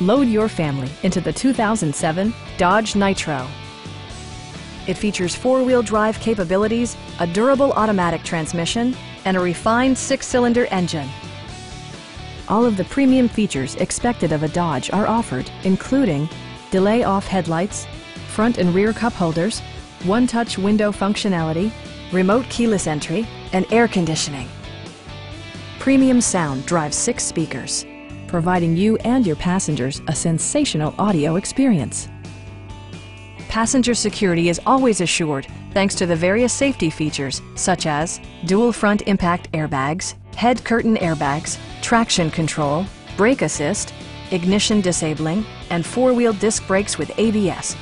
Load your family into the 2007 Dodge Nitro. It features four-wheel drive capabilities, a durable automatic transmission, and a refined six-cylinder engine. All of the premium features expected of a Dodge are offered, including delay-off headlights, front and rear cup holders, one-touch window functionality, remote keyless entry, and air conditioning. Premium sound drives 6 speakers, providing you and your passengers a sensational audio experience. Passenger security is always assured thanks to the various safety features such as dual front impact airbags, head curtain airbags, traction control, brake assist, ignition disabling, and four-wheel disc brakes with ABS.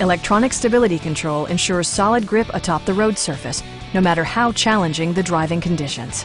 Electronic stability control ensures solid grip atop the road surface, no matter how challenging the driving conditions.